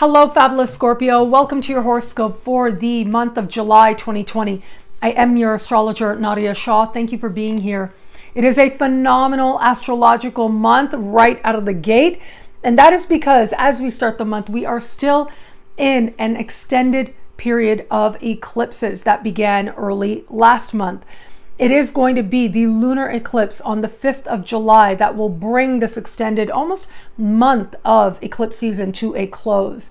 Hello, fabulous Scorpio. Welcome to your horoscope for the month of July 2020. I am your astrologer, Nadiya Shah. Thank you for being here. It is a phenomenal astrological month right out of the gate. And that is because as we start the month, we are still in an extended period of eclipses that began early last month. It is going to be the lunar eclipse on the 5th of July that will bring this extended almost month of eclipse season to a close.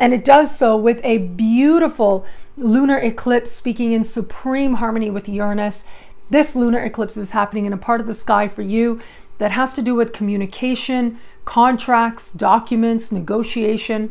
And it does so with a beautiful lunar eclipse speaking in supreme harmony with Uranus. This lunar eclipse is happening in a part of the sky for you that has to do with communication, contracts, documents, negotiation.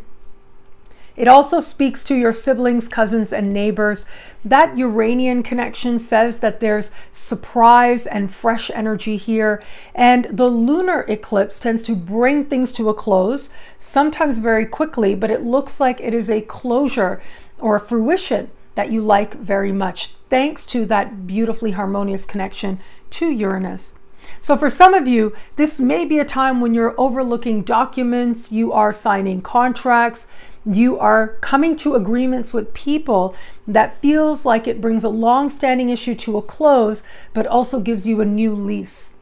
It also speaks to your siblings, cousins, and neighbors. That Uranian connection says that there's surprise and fresh energy here. And the lunar eclipse tends to bring things to a close, sometimes very quickly, but it looks like it is a closure or a fruition that you like very much, thanks to that beautifully harmonious connection to Uranus. So for some of you, this may be a time when you're overlooking documents, you are signing contracts, you are coming to agreements with people that feels like it brings a long-standing issue to a close, but also gives you a new lease.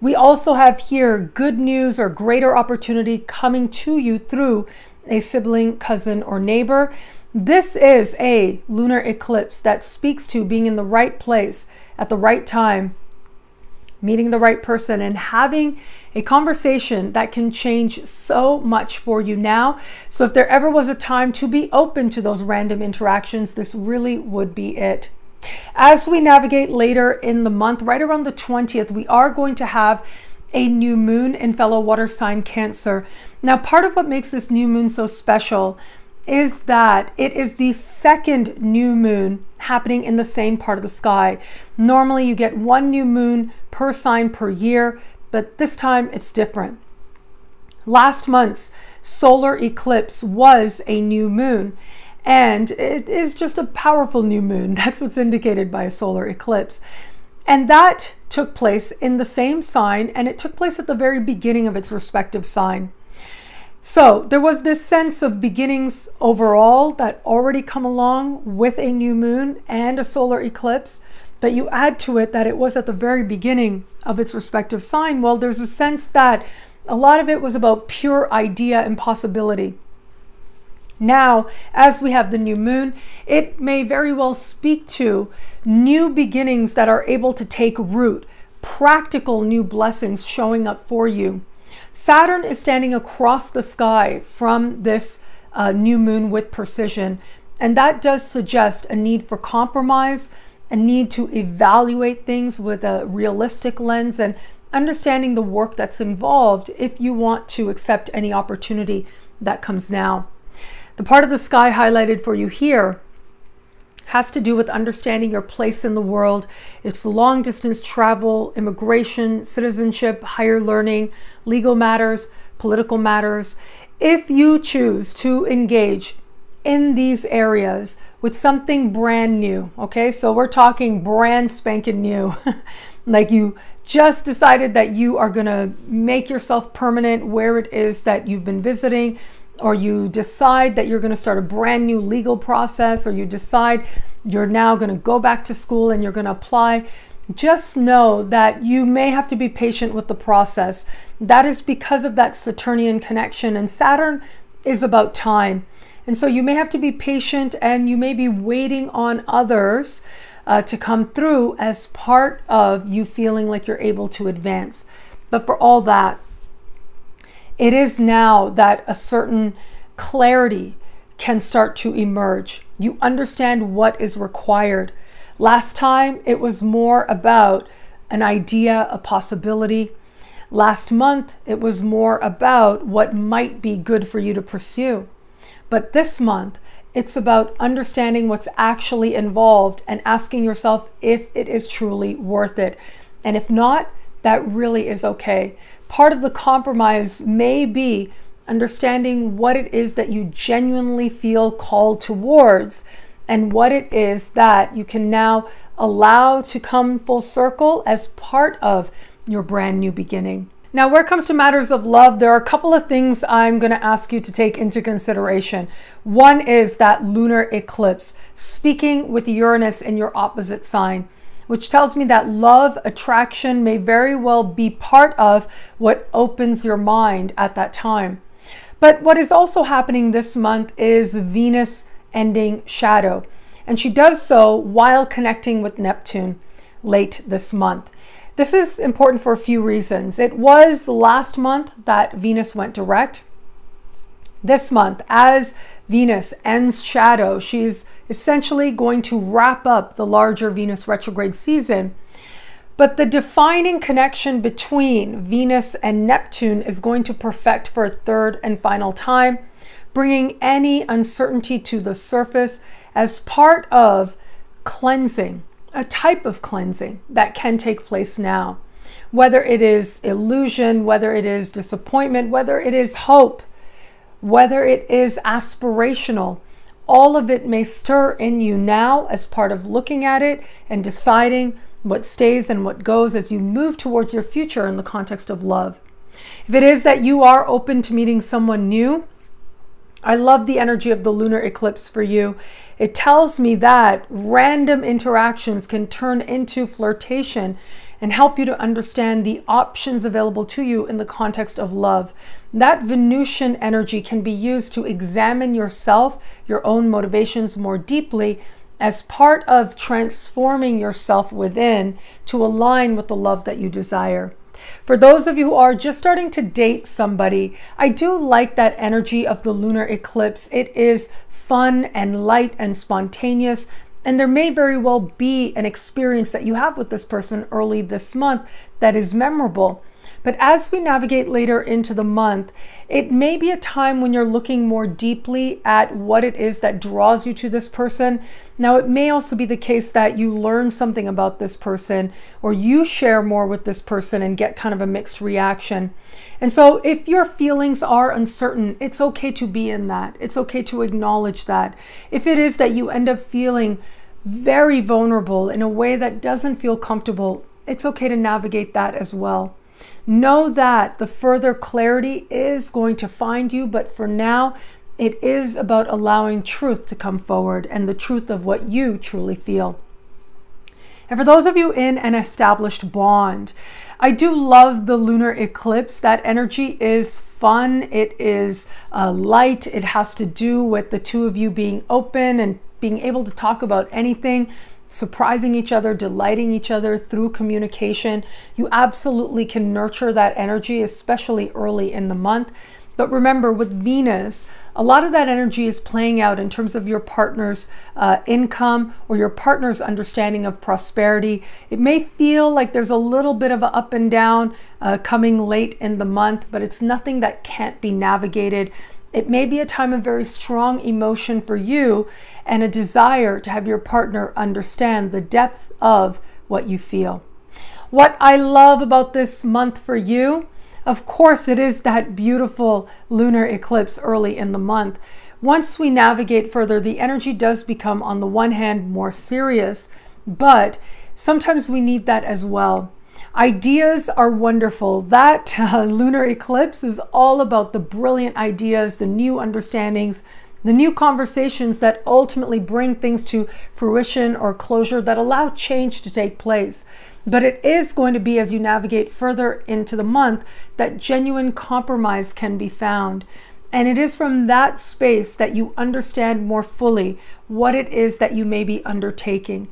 We also have here good news or greater opportunity coming to you through a sibling, cousin, or neighbor. This is a lunar eclipse that speaks to being in the right place at the right time, meeting the right person, and having a conversation that can change so much for you now. So if there ever was a time to be open to those random interactions, this really would be it. As we navigate later in the month, right around the 20th, we are going to have a new moon in fellow water sign Cancer. Now, part of what makes this new moon so special is that it is the second new moon happening in the same part of the sky. Normally you get one new moon per sign per year, but this time it's different. Last month's solar eclipse was a new moon, and it is just a powerful new moon. That's what's indicated by a solar eclipse. And that took place in the same sign, and it took place at the very beginning of its respective sign. So there was this sense of beginnings overall that already come along with a new moon and a solar eclipse, but you add to it that it was at the very beginning of its respective sign. Well, there's a sense that a lot of it was about pure idea and possibility. Now, as we have the new moon, it may very well speak to new beginnings that are able to take root, practical new blessings showing up for you. Saturn is standing across the sky from this new moon with precision, and that does suggest a need for compromise, a need to evaluate things with a realistic lens and understanding the work that's involved if you want to accept any opportunity that comes now. The part of the sky highlighted for you here has to do with understanding your place in the world. It's long distance travel, immigration, citizenship, higher learning, legal matters, political matters. If you choose to engage in these areas with something brand new, okay? So we're talking brand spanking new. Like you just decided that you are gonna make yourself permanent where it is that you've been visiting, or you decide that you're gonna start a brand new legal process, or you decide you're now gonna go back to school and you're gonna apply, just know that you may have to be patient with the process. That is because of that Saturnian connection, and Saturn is about time. And so you may have to be patient, and you may be waiting on others to come through as part of you feeling like you're able to advance. But for all that, it is now that a certain clarity can start to emerge. You understand what is required. Last time, it was more about an idea, a possibility. Last month, it was more about what might be good for you to pursue. But this month, it's about understanding what's actually involved and asking yourself if it is truly worth it. And if not, that really is okay. Part of the compromise may be understanding what it is that you genuinely feel called towards and what it is that you can now allow to come full circle as part of your brand new beginning. Now, where it comes to matters of love, there are a couple of things I'm going to ask you to take into consideration. One is that lunar eclipse, speaking with Uranus in your opposite sign, which tells me that love attraction may very well be part of what opens your mind at that time. But what is also happening this month is Venus ending shadow, and she does so while connecting with Neptune late this month. This is important for a few reasons. It was last month that Venus went direct. This month, as Venus ends shadow, she's essentially going to wrap up the larger Venus retrograde season. But the defining connection between Venus and Neptune is going to perfect for a third and final time, bringing any uncertainty to the surface as part of cleansing. A type of cleansing that can take place now, whether it is illusion, whether it is disappointment, whether it is hope, whether it is aspirational, all of it may stir in you now as part of looking at it and deciding what stays and what goes as you move towards your future in the context of love. If it is that you are open to meeting someone new, I love the energy of the lunar eclipse for you. It tells me that random interactions can turn into flirtation and help you to understand the options available to you in the context of love. That Venusian energy can be used to examine yourself, your own motivations more deeply as part of transforming yourself within to align with the love that you desire. For those of you who are just starting to date somebody, I do like that energy of the lunar eclipse. It is fun and light and spontaneous, and there may very well be an experience that you have with this person early this month that is memorable. But as we navigate later into the month, it may be a time when you're looking more deeply at what it is that draws you to this person. Now, it may also be the case that you learn something about this person or you share more with this person and get kind of a mixed reaction. And so if your feelings are uncertain, it's okay to be in that. It's okay to acknowledge that. If it is that you end up feeling very vulnerable in a way that doesn't feel comfortable, it's okay to navigate that as well. Know that the further clarity is going to find you, but for now, it is about allowing truth to come forward and the truth of what you truly feel. And for those of you in an established bond, I do love the lunar eclipse. That energy is fun. It is light. It has to do with the two of you being open and being able to talk about anything, surprising each other, delighting each other through communication. You absolutely can nurture that energy, especially early in the month. But remember, with Venus, a lot of that energy is playing out in terms of your partner's income or your partner's understanding of prosperity. It may feel like there's a little bit of an up and down coming late in the month, but it's nothing that can't be navigated. It may be a time of very strong emotion for you and a desire to have your partner understand the depth of what you feel. What I love about this month for you, of course, it is that beautiful lunar eclipse early in the month. Once we navigate further, the energy does become, on the one hand, more serious, but sometimes we need that as well. Ideas are wonderful. That lunar eclipse is all about the brilliant ideas, the new understandings, the new conversations that ultimately bring things to fruition or closure that allow change to take place. But it is going to be, as you navigate further into the month, that genuine compromise can be found. And it is from that space that you understand more fully what it is that you may be undertaking.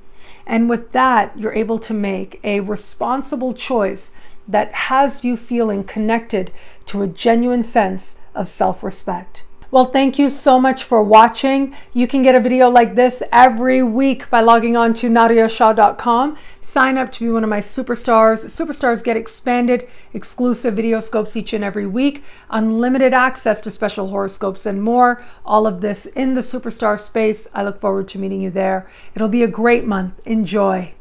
And with that, you're able to make a responsible choice that has you feeling connected to a genuine sense of self-respect. Well, thank you so much for watching. You can get a video like this every week by logging on to nadiyashah.com. Sign up to be one of my superstars. Superstars get expanded, exclusive video scopes each and every week, unlimited access to special horoscopes and more. All of this in the superstar space. I look forward to meeting you there. It'll be a great month. Enjoy.